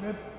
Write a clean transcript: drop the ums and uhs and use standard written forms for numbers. Good.